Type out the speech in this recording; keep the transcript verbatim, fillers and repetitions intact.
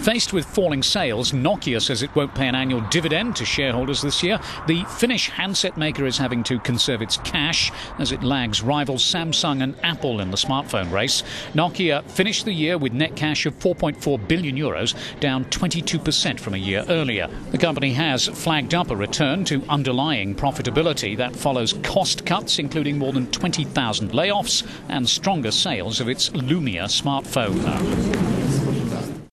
Faced with falling sales, Nokia says it won't pay an annual dividend to shareholders this year. The Finnish handset maker is having to conserve its cash as it lags rivals Samsung and Apple in the smartphone race. Nokia finished the year with net cash of four point four billion euros, down twenty-two percent from a year earlier. The company has flagged up a return to underlying profitability that follows cost cuts, including more than twenty thousand layoffs and stronger sales of its Lumia smartphone.